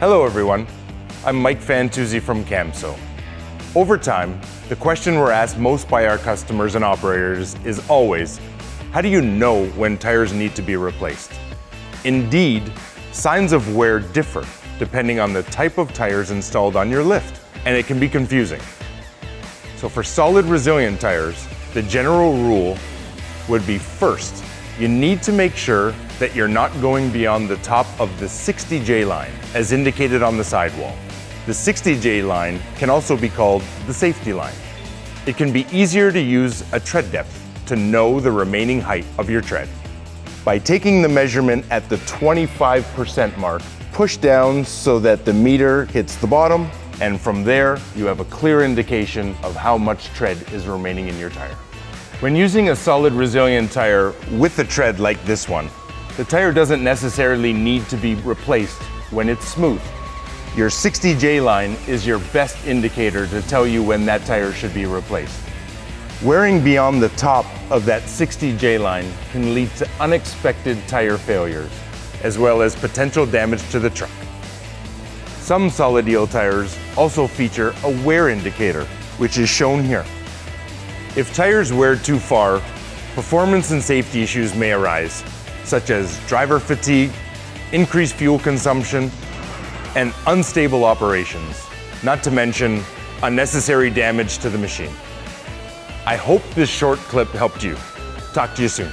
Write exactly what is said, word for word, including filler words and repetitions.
Hello everyone, I'm Mike Fantauzzi from CAMSO. Over time, the question we're asked most by our customers and operators is always, how do you know when tires need to be replaced? Indeed, signs of wear differ depending on the type of tires installed on your lift, and it can be confusing. So for solid resilient tires, the general rule would be first, you need to make sure that you're not going beyond the top of the sixty J line, as indicated on the sidewall. The sixty J line can also be called the safety line. It can be easier to use a tread depth to know the remaining height of your tread. By taking the measurement at the twenty-five percent mark, push down so that the meter hits the bottom, and from there, you have a clear indication of how much tread is remaining in your tire. When using a solid resilient tire with a tread like this one, the tire doesn't necessarily need to be replaced when it's smooth. Your sixty J line is your best indicator to tell you when that tire should be replaced. Wearing beyond the top of that sixty J line can lead to unexpected tire failures, as well as potential damage to the truck. Some solid eel tires also feature a wear indicator, which is shown here. If tires wear too far, performance and safety issues may arise, such as driver fatigue, increased fuel consumption, and unstable operations, not to mention unnecessary damage to the machine. I hope this short clip helped you. Talk to you soon.